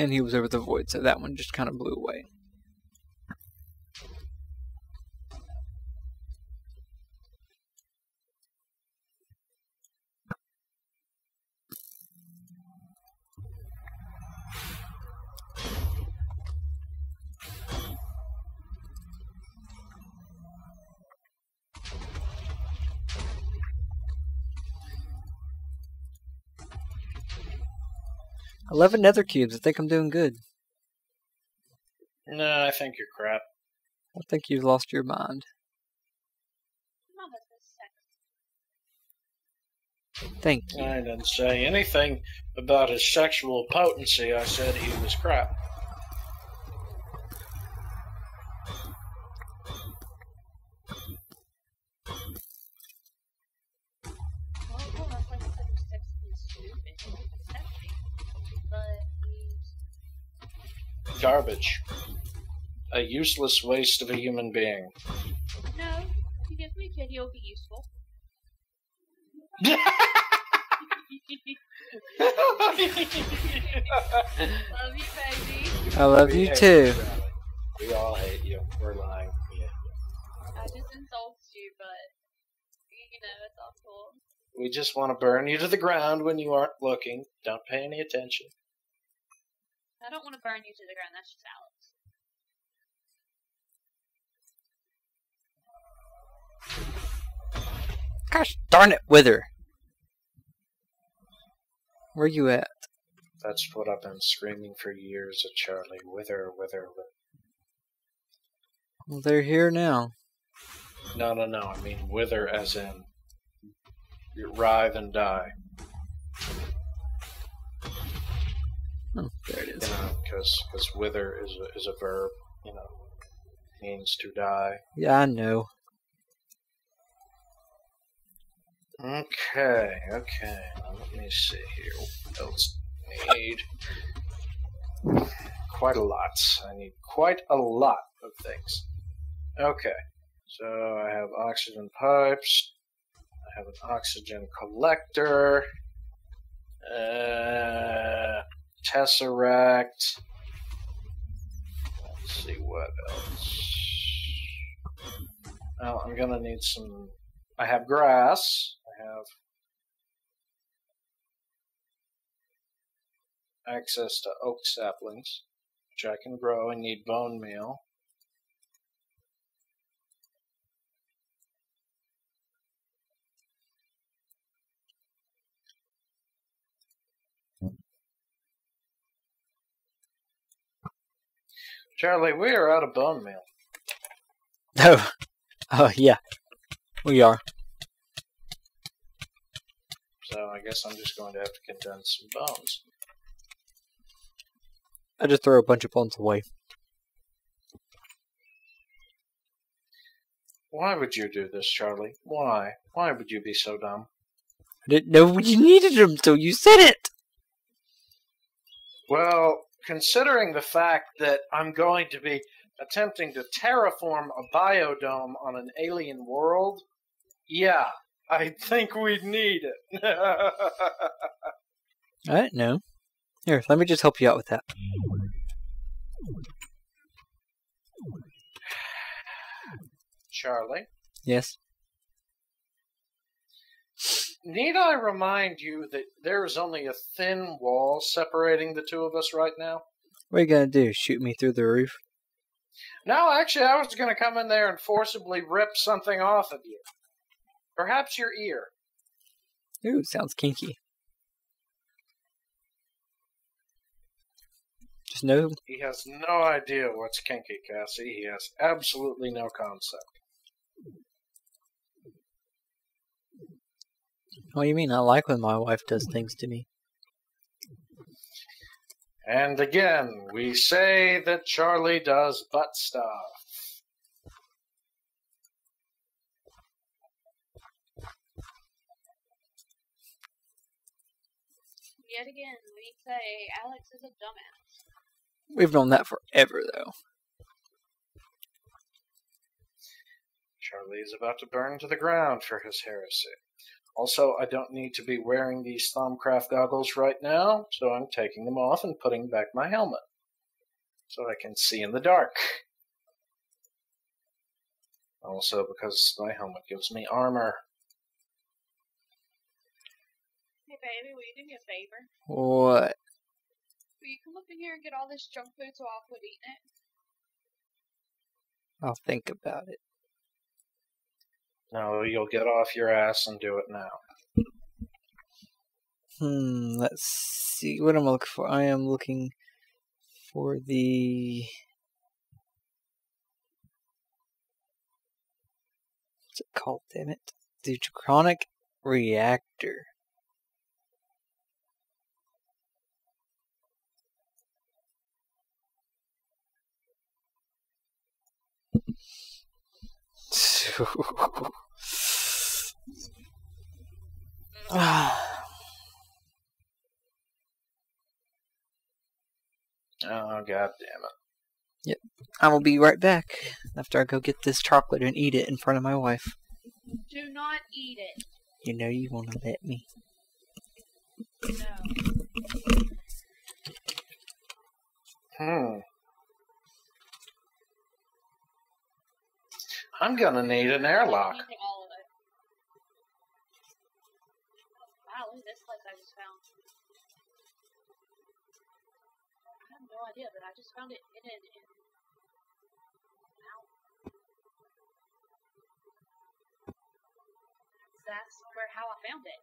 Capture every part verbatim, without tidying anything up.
and he was over the void, so that one just kind of blew away. eleven nether cubes. I think I'm doing good. No, I think you're crap. I think you've lost your mind. Thank you. I didn't say anything about his sexual potency. I said he was crap. Garbage. A useless waste of a human being. No, if you give me a kid, you'll be useful. Love you, baby. I love you too. We all hate you. We're lying. Yeah. I just insult you, but you know, it's all cool. We just want to burn you to the ground when you aren't looking. Don't pay any attention. I don't want to burn you to the ground, that's just Alex. Gosh darn it, Wither! Where you at? That's what I've been screaming for years at Charlie. Wither, Wither, Wither. Well, they're here now. No, no, no, I mean Wither as in writhe and die. Oh, there it is. You know, because because wither is a, is a verb, you know, means to die. Yeah, I know. Okay, okay. Now let me see here. What else do I need? Quite a lot. I need quite a lot of things. Okay, so I have oxygen pipes. I have an oxygen collector. Uh. Tesseract. Let's see what else. Oh, I'm gonna need some. I have grass. I have access to oak saplings, which I can grow. I need bone meal. Charlie, we are out of bone meal. Oh, oh yeah, we are. So I guess I'm just going to have to condense some bones. I just throw a bunch of bones away. Why would you do this, Charlie? Why? Why would you be so dumb? I didn't know you needed them till you said it. Well, considering the fact that I'm going to be attempting to terraform a biodome on an alien world, yeah, I think we'd need it. I don't know. Here, let me just help you out with that. Charlie? Yes? Need I remind you that there is only a thin wall separating the two of us right now? What are you going to do, shoot me through the roof? No, actually, I was going to come in there and forcibly rip something off of you. Perhaps your ear. Ooh, sounds kinky. Just no... He has no idea what's kinky, Cassie. He has absolutely no concept. What do you mean? I like when my wife does things to me. And again, we say that Charlie does butt stuff. Yet again, we say Alex is a dumbass. We've known that forever, though. Charlie is about to burn to the ground for his heresy. Also, I don't need to be wearing these Thumbcraft goggles right now, so I'm taking them off and putting back my helmet so I can see in the dark. Also, because my helmet gives me armor. Hey, baby, will you do me a favor? What? Will you come up in here and get all this junk food so I'll quit eating it? I'll think about it. No, you'll get off your ass and do it now. Hmm, let's see. What am I looking for? I am looking for the... What's it called, damn it? The Draconic Reactor. Ah. Oh, god damn it. Yep. I will be right back after I go get this chocolate and eat it in front of my wife. Do not eat it. You know you want to let me. No. Hmm. I'm gonna need an airlock. Wow, look at this place I just found. I have no idea, but I just found it in an wow. That's where how I found it.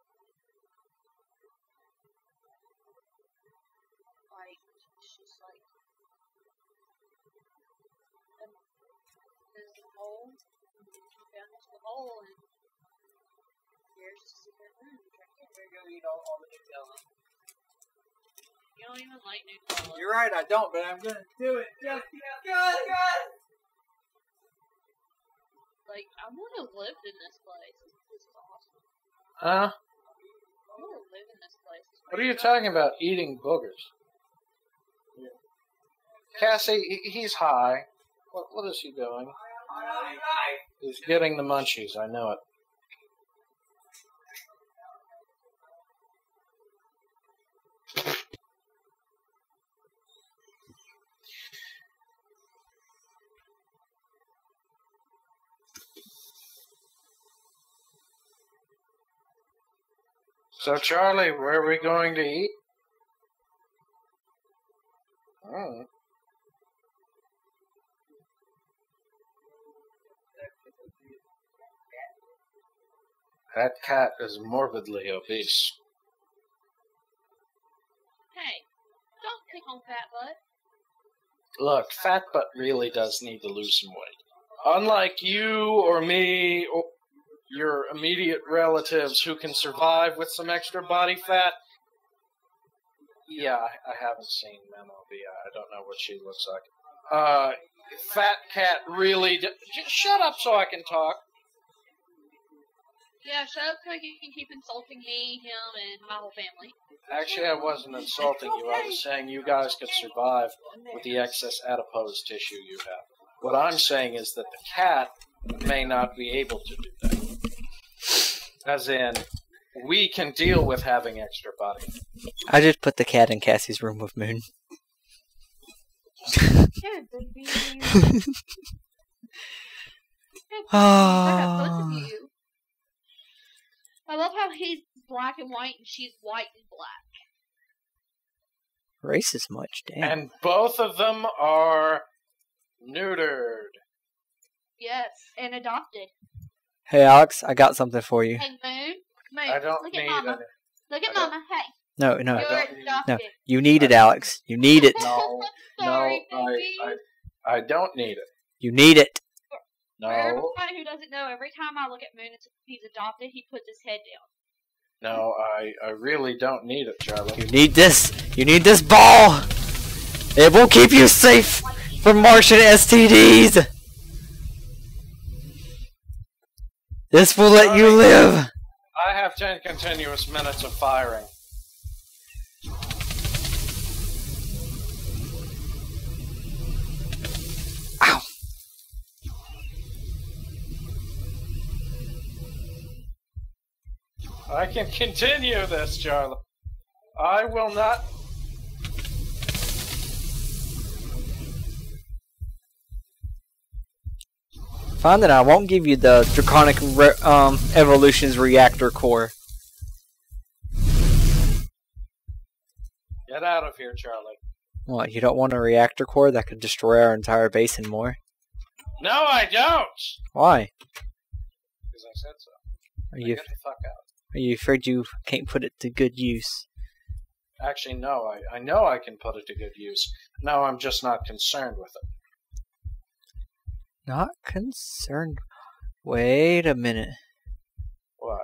Like she's like there's a hole. Hole and here's just a secret room. Here you go, eat all, all the Nutella. You don't even like Nutella. You're right, I don't, but I'm gonna do it. Just because, guys! Like, I would have lived in this place. This is awesome. Huh? I would have lived in this place. What are you talking about? Eating boogers. Yeah. Cassie, he, he's high. What, what is he doing? He's getting the munchies, I know it. So, Charlie, where are we going to eat? Hmm. That cat is morbidly obese. Hey, don't pick on Fat Butt. Look, Fat Butt really does need to lose some weight. Unlike you or me or your immediate relatives who can survive with some extra body fat. Yeah, I haven't seen Memo B I. I don't know what she looks like. Uh, Fat Cat really... Do Just shut up so I can talk. Yeah, shut up so you can keep insulting me, him, and my whole family. Actually, I wasn't insulting you. I was saying you guys could survive with the excess adipose tissue you have. What I'm saying is that the cat may not be able to do that. As in, we can deal with having extra body. I just put the cat in Cassie's room with Moon. Oh. I love how he's black and white and she's white and black. Racist much, damn. And both of them are neutered. Yes, and adopted. Hey, Alex, I got something for you. Hey, Moon. Moon, I don't look need at Mama. Any. Look at Mama, hey. No, no. You're adopted. No, you need it, Alex. You need it. No, Sorry, no, I, I, I don't need it. You need it. No. For everybody who doesn't know, every time I look at Moon and he's adopted, he puts his head down. No, I, I really don't need it, Charlie. You need this. You need this ball. It will keep you safe from Martian S T Ds. This will let you live. I have ten continuous minutes of firing. I can continue this, Charlie. I will not. Fine, then I won't give you the Draconic re um, Evolution's Reactor Core. Get out of here, Charlie. What, you don't want a reactor core that could destroy our entire base and more? No, I don't! Why? Because I said so. Are you, get the fuck out. Are you afraid you can't put it to good use? Actually, no. I, I know I can put it to good use. No, I'm just not concerned with it. Not concerned? Wait a minute. What?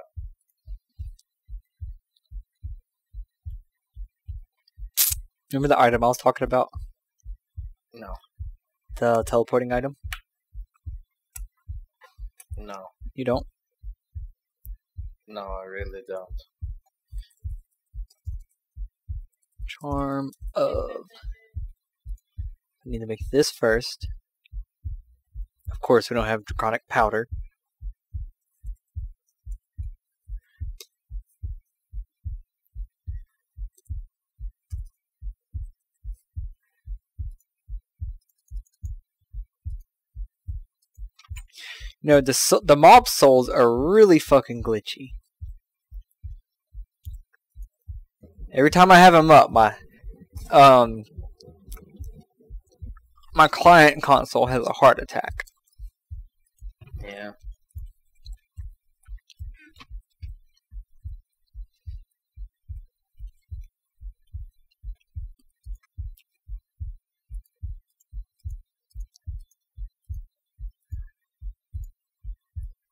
Remember the item I was talking about? No. The teleporting item? No. You don't? No, I really don't. Charm of... I need to make this first. Of course, we don't have draconic powder. You know, the, the mob souls are really fucking glitchy. Every time I have them up, my um, my client console has a heart attack. Yeah.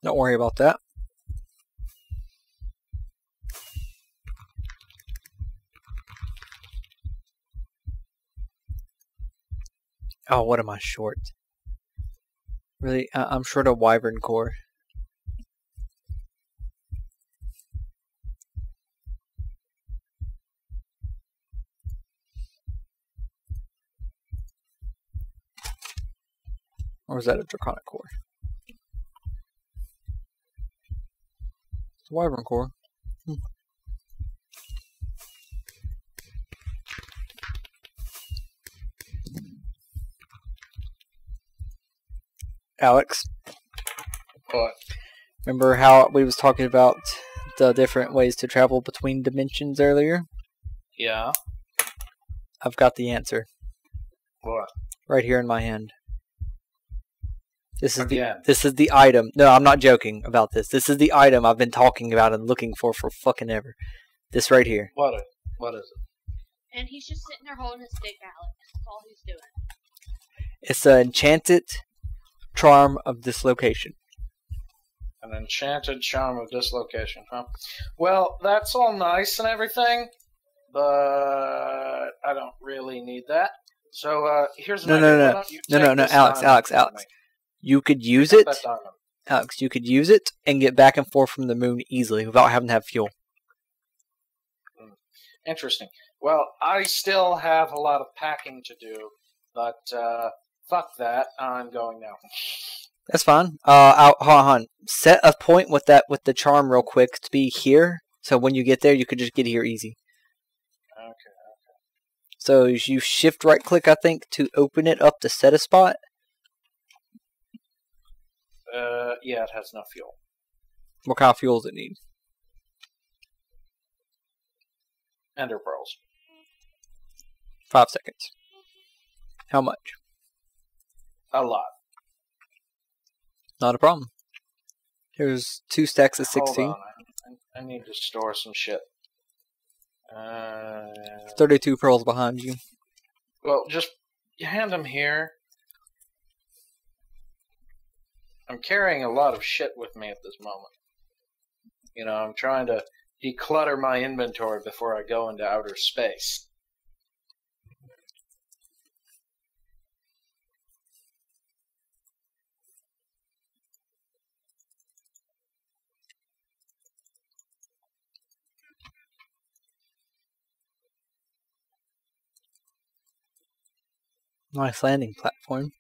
Don't worry about that. Oh, what am I short? Really, uh, I'm short a wyvern core. Or is that a draconic core? Wyvern core. Hmm. Alex, what? Remember how we was talking about the different ways to travel between dimensions earlier? Yeah. I've got the answer. What? Right here in my hand. This is Again. the this is the item. No, I'm not joking about this. This is the item I've been talking about and looking for for fucking ever. This right here. What is, what is it? And he's just sitting there holding his dick, Alex. That's all he's doing. It's an enchanted charm of dislocation. An enchanted charm of dislocation, huh? Well, that's all nice and everything, but I don't really need that. So uh, here's no, no, no, no, no, no, Alex, Alex, Alex. You could use it, Alex, you could use it and get back and forth from the moon easily without having to have fuel. Interesting. Well, I still have a lot of packing to do, but uh, fuck that. I'm going now. That's fine. Uh, I'll, hold on, hold on. Set a point with that with the charm real quick to be here, so when you get there, you could just get here easy. Okay. Okay. So you shift right click, I think, to open it up to set a spot. Uh, yeah, it has no fuel. What kind of fuel does it need? Ender pearls. Five seconds. How much? A lot. Not a problem. Here's two stacks of sixteen. Hold on. I, I need to store some shit. Uh, thirty-two pearls behind you. Well, just hand them here. I'm carrying a lot of shit with me at this moment. You know, I'm trying to declutter my inventory before I go into outer space. Nice landing platform.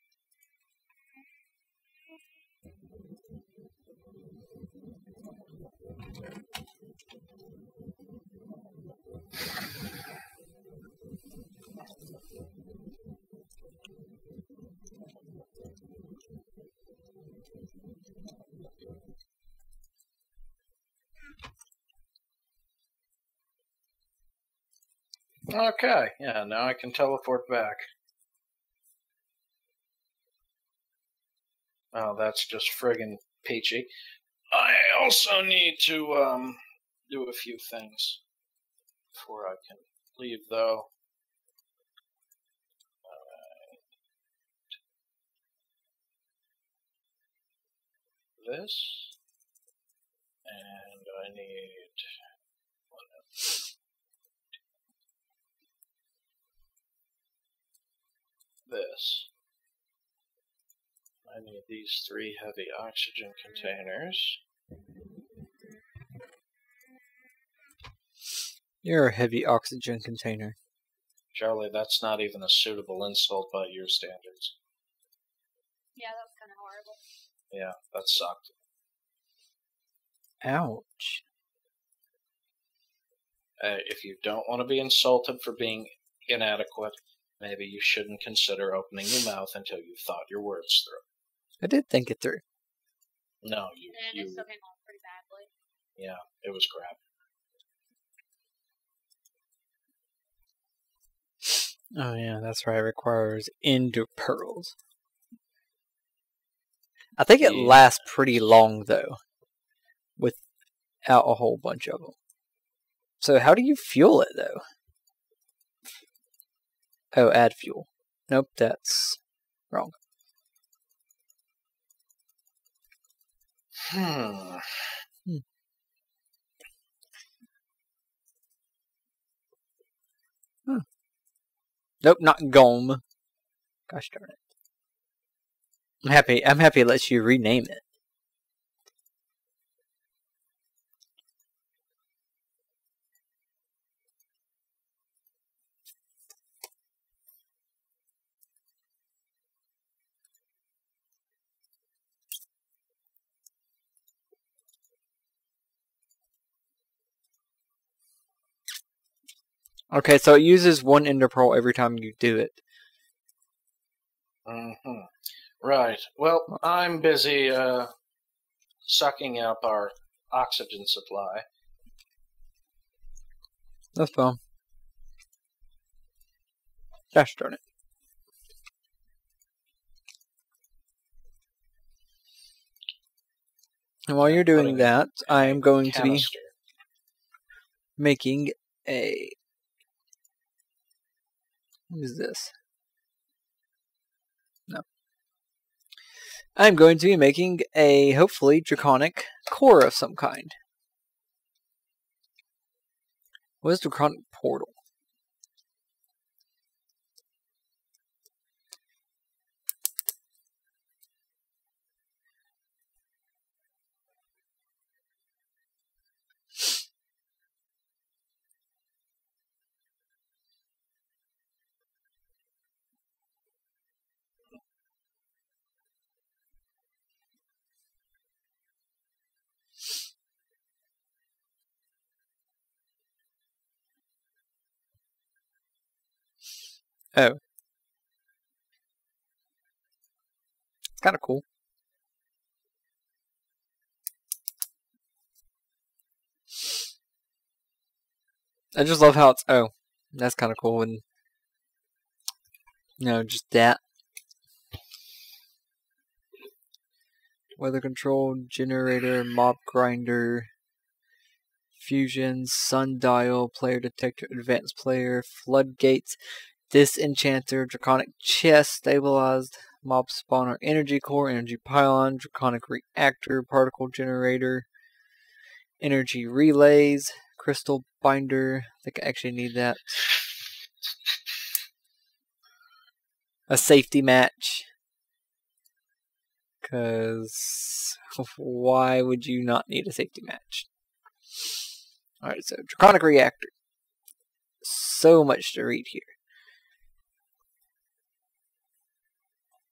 Okay, yeah, now I can teleport back. Oh, that's just friggin' peachy. I also need to um, do a few things before I can leave, though. All right. This. And I need one of these. This. I need these three heavy oxygen containers. You're a heavy oxygen container. Charlie, that's not even a suitable insult by your standards. Yeah, that was kind of horrible. Yeah, that sucked. Ouch. Uh, if you don't want to be insulted for being inadequate, maybe you shouldn't consider opening your mouth until you've thought your words through. I did think it through. No, you... And you, it still came off pretty badly. Yeah, it was crap. Oh yeah, that's right. It requires Ender pearls. I think it yeah. lasts pretty long, though. Without a whole bunch of them. So how do you fuel it, though? Oh, add fuel. Nope, that's wrong. Hmm. hmm. Huh. Nope, not gome. Gosh darn it. I'm happy I'm happy it lets you rename it. Okay, so it uses one Ender pearl every time you do it. Mm-hmm. Right. Well, I'm busy uh, sucking up our oxygen supply. That's fine. Gosh darn it. And while you're doing that, I am going to be making a... What is this? No. I'm going to be making a, hopefully, draconic core of some kind. What is draconic portal? Oh. It's kind of cool. I just love how it's... Oh. That's kind of cool. And no, just that. Weather control, generator, mob grinder, fusion, sundial, player detector, advanced player, floodgates... Disenchanter, Draconic Chest, Stabilized Mob Spawner, Energy Core, Energy Pylon, Draconic Reactor, Particle Generator, Energy Relays, Crystal Binder. I think I actually need that. A safety match. Because why would you not need a safety match? Alright, so Draconic Reactor. So much to read here.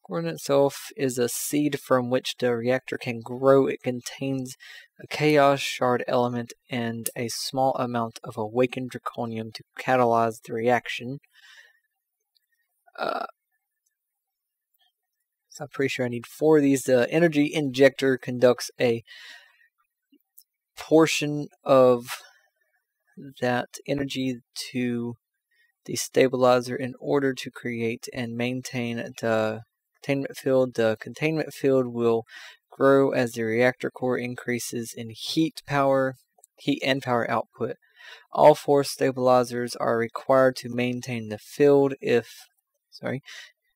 Core in itself is a seed from which the reactor can grow. It contains a chaos shard element and a small amount of awakened draconium to catalyze the reaction. Uh, so I'm pretty sure I need four of these. The energy injector conducts a portion of that energy to the stabilizer in order to create and maintain the containment field. The containment field will grow as the reactor core increases in heat power, heat and power output. All four stabilizers are required to maintain the field if, sorry,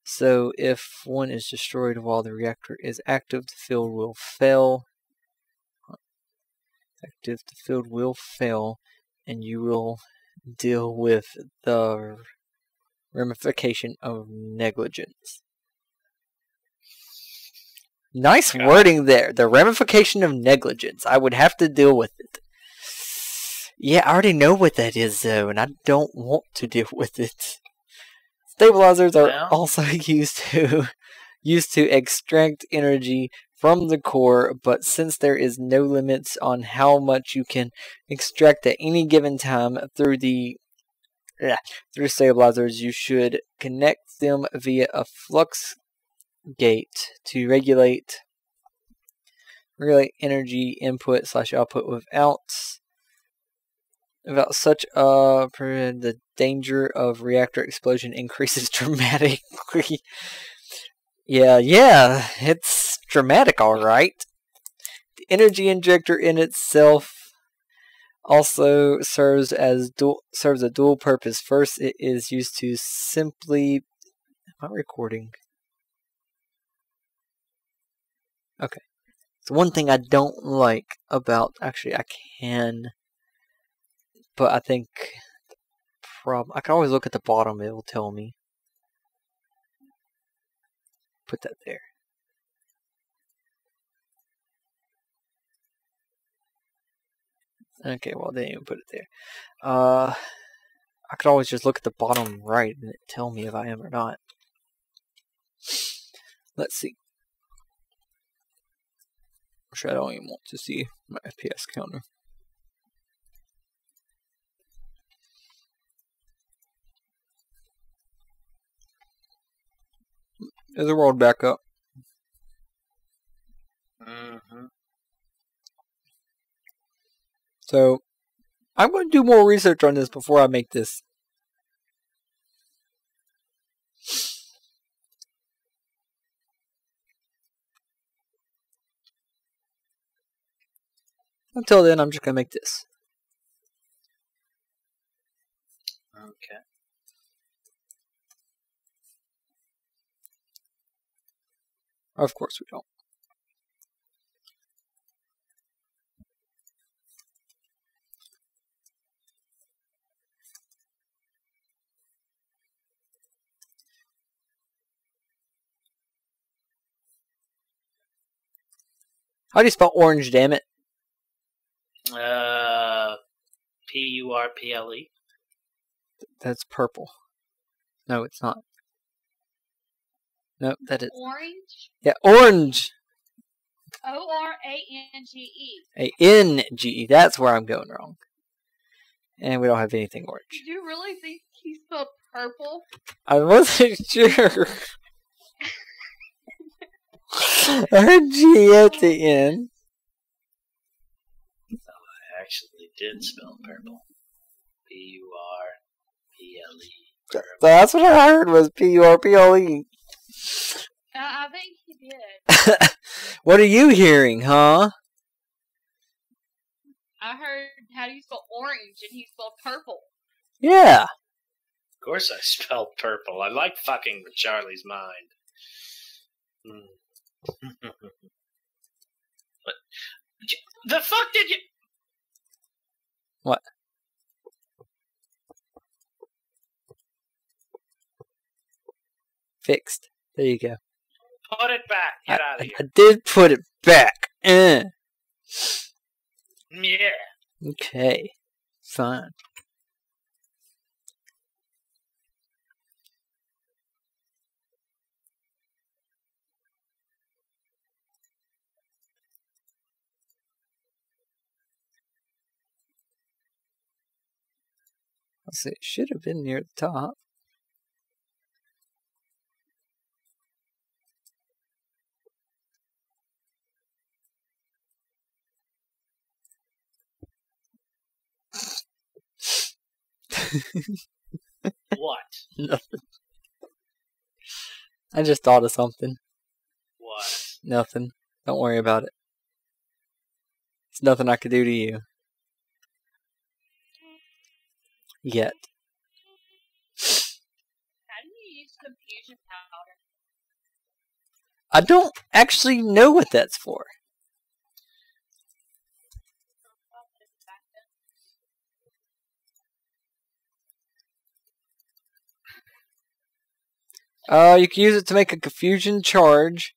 so if one is destroyed while the reactor is active, the field will fail. Active, the field will fail, and you will deal with the ramification of negligence. Nice God. Wording there. The ramification of negligence. I would have to deal with it. Yeah, I already know what that is, though, and I don't want to deal with it. Stabilizers are yeah. also used to used to extract energy from the core, but since there is no limits on how much you can extract at any given time through the uh, through stabilizers, you should connect them via a flux gate to regulate regulate energy input slash output without About such uh the danger of reactor explosion increases dramatically. yeah, yeah, it's dramatic, all right. The energy injector in itself also serves as dual serves a dual purpose. First, it is used to simply. Am I recording? Okay. So one thing I don't like about actually I can. But I think prob I can always look at the bottom, it will tell me. Put that there. Okay, well they didn't even put it there. Uh I could always just look at the bottom right and it tell me if I am or not. Let's see. I'm sure I don't even want to see my F P S counter. Is the world back up? Mm-hmm. So, I'm going to do more research on this before I make this. Until then, I'm just going to make this. Okay. Of course we don't. How do you spell orange, damn it? Uh, P U R P L E. That's purple. No, it's not. Nope, that is orange. Yeah, orange. O R A N G E. A N G E. That's where I'm going wrong. And we don't have anything orange. Did you really think he spelled purple? I wasn't sure. R G at the end. Oh, I actually did spell purple. P U R P L E. So that's what I heard was P U R P L E. Uh, I think he did. What are you hearing, huh? I heard how do you spell orange and he spelled purple. Yeah. Of course I spelled purple. I like fucking with Charlie's mind. What? The fuck did you... What? Fixed. There you go. Put it back. Get I, out of here. I did put it back. Eh. Yeah. Okay. Fine. Let's see. It should have been near the top. What? Nothing. I just thought of something. What? Nothing. Don't worry about it. It's nothing I could do to you. Yet. How do you use confusion powder? I don't actually know what that's for. Uh, you can use it to make a confusion charge,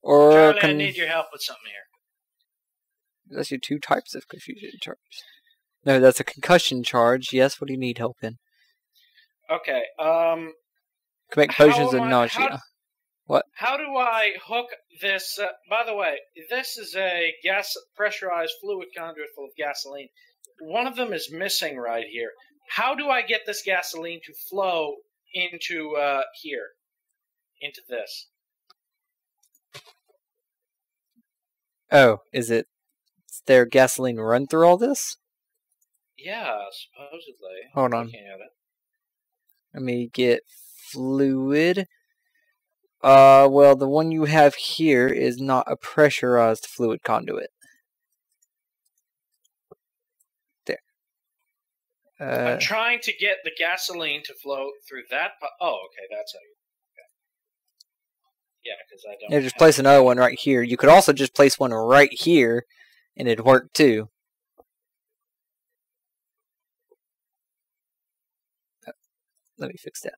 or Charlie, I need your help with something here. That's your two types of confusion charge. No, that's a concussion charge. Yes, what do you need help in? Okay, um... can make potions of nausea. How, what? How do I hook this... Uh, by the way, this is a gas pressurized fluid conduit full of gasoline. One of them is missing right here. How do I get this gasoline to flow into uh, here? Into this. Oh, is it is there gasoline run through all this? Yeah, supposedly. Hold on. Let me get fluid. Uh, well, the one you have here is not a pressurized fluid conduit. There. Uh, I'm trying to get the gasoline to flow through that. Oh, okay, that's how you. Yeah, because I don't. Yeah, just place another one right here. You could also just place one right here, and it'd work too. Oh, let me fix that.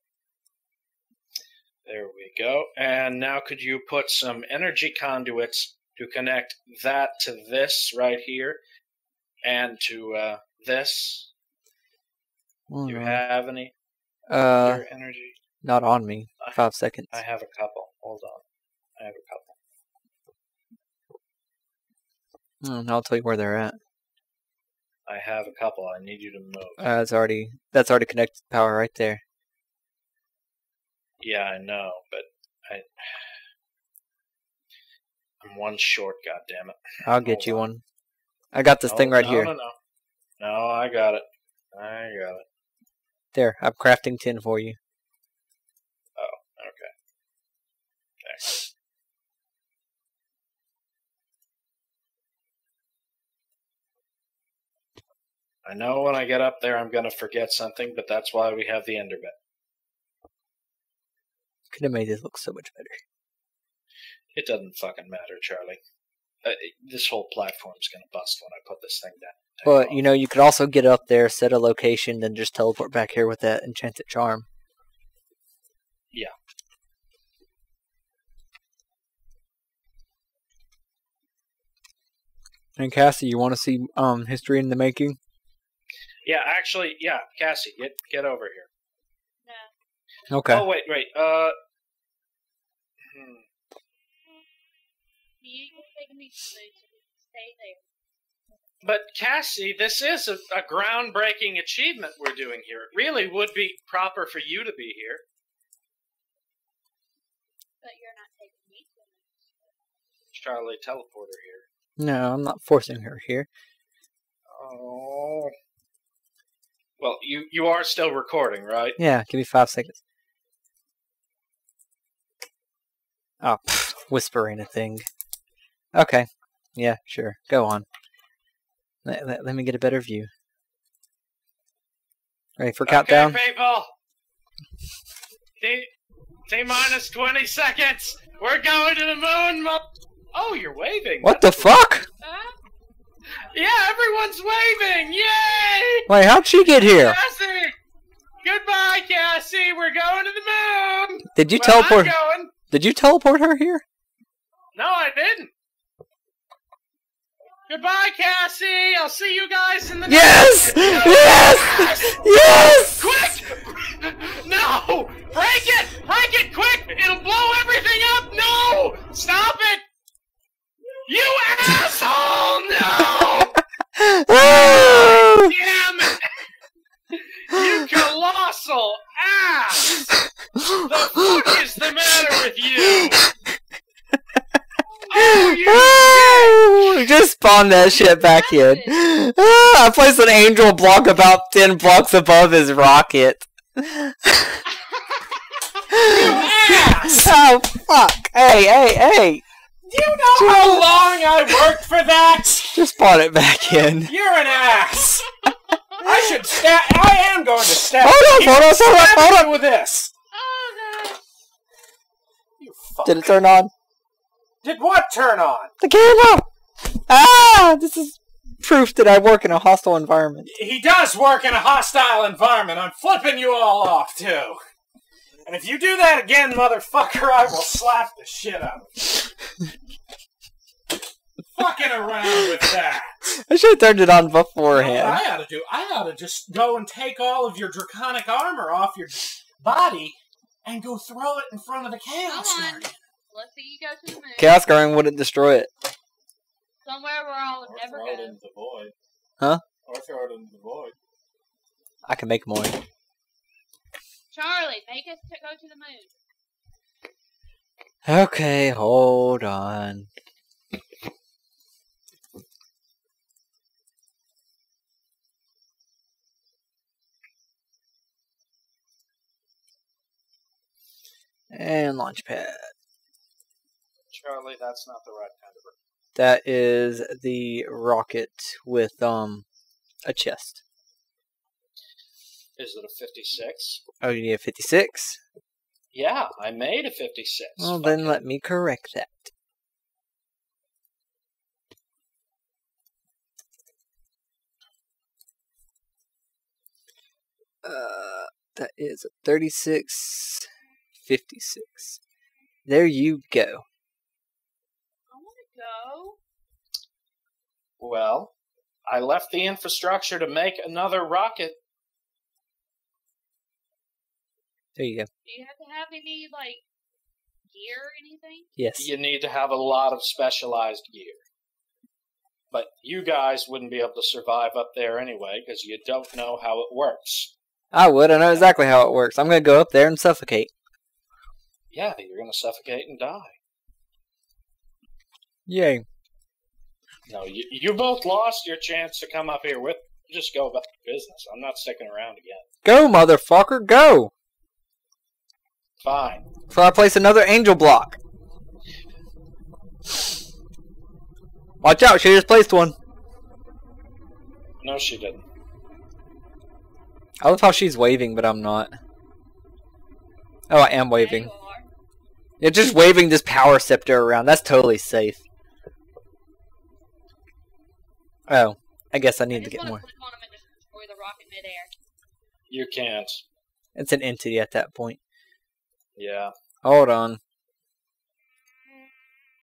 There we go. And now, could you put some energy conduits to connect that to this right here, and to uh, this? Mm-hmm. Do you have any uh, energy? Not on me. Five seconds. I have a couple. Hold on. I have a couple. Mm, I'll tell you where they're at. I have a couple. I need you to move. Uh, it's already, that's already connected power right there. Yeah, I know, but I, I'm one short, goddammit. I'll get Hold you on. one. I got this no, thing right no, here. No, no, no. I got it. I got it. There, I'm crafting tin for you. I know when I get up there I'm going to forget something, but that's why we have the Ender bit. Could have made this look so much better. It doesn't fucking matter, Charlie. Uh, it, this whole platform's going to bust when I put this thing down. But, you know, you could also get up there, set a location, then just teleport back here with that enchanted charm. Yeah. And Cassie, you want to see um, history in the making? Yeah, actually, yeah, Cassie, get get over here. No. Okay. Oh wait, wait. Uh. Hmm. You take me to stay there. But Cassie, this is a, a groundbreaking achievement we're doing here. It really would be proper for you to be here. But you're not taking me to it. Charlie, teleport her here. No, I'm not forcing her here. Oh. Well, you, you are still recording, right? Yeah, give me five seconds. Oh, pff, whispering a thing. Okay. Yeah, sure. Go on. Let, let, let me get a better view. Ready for countdown? Okay, people! T, T minus twenty seconds! We're going to the moon! Mo Oh, you're waving. What That's the cool. fuck? Huh? Yeah, everyone's waving. Yay! Wait, how'd she get here? Cassie! Goodbye, Cassie. We're going to the moon. Did you well, teleport? I'm going. Did you teleport her here? No, I didn't. Goodbye, Cassie. I'll see you guys in the yes! next episode. Yes! Yes! Quick! No! Break it! Break it quick! It'll blow everything up! No! Stop it! You asshole! No! Damn it! You colossal ass! The fuck is the matter with you? Oh, you bitch! Just spawn that shit back in. I placed an angel block about ten blocks above his rocket. Oh fuck! Hey, hey, hey! Do you know how long I worked for that? Just bought it back in. You're an ass. I should stab. I am going to stab. Hold on, hold on, hold on, hold on with this. Oh god! You fuck. Did it turn on? Did what turn on? The camera. Ah, this is proof that I work in a hostile environment. He does work in a hostile environment. I'm flipping you all off too. And if you do that again, motherfucker, I will slap the shit out of you. Fucking around with that. I should have turned it on beforehand. What I ought to do, I ought to just go and take all of your draconic armor off your body and go throw it in front of the chaos guardian. Let's see you go to the moon. Chaos guardian wouldn't destroy it. Somewhere where I'll or never go. Throw it into the void. Huh? Or throw it into the void. I can make more. Charlie, make us to go to the moon. Okay, hold on. And launch pad. Charlie, that's not the right kind of rocket. That is the rocket with um a chest. Is it a fifty-six? Oh, you need a fifty-six? Yeah, I made a fifty-six. Well, then okay. Let me correct that. Uh, that is a thirty-six, fifty-six. There you go. I want to go. Well, I left the infrastructure to make another rocket. There you go. Do you have to have any, like, gear or anything? Yes. You need to have a lot of specialized gear. But you guys wouldn't be able to survive up there anyway, because you don't know how it works. I would. I know exactly how it works. I'm going to go up there and suffocate. Yeah, you're going to suffocate and die. Yay. No, you, you both lost your chance to come up here with me. Just go about your business. I'm not sticking around again. Go, motherfucker, go! Fine. So I place another angel block. Watch out, she just placed one. No, she didn't. I love how she's waving, but I'm not. Oh, I am waving. Yeah, just waving this power scepter around. That's totally safe. Oh, I guess I need I to get more. Click on them and destroy the rocket midair. You can't. It's an entity at that point. Yeah. Hold on.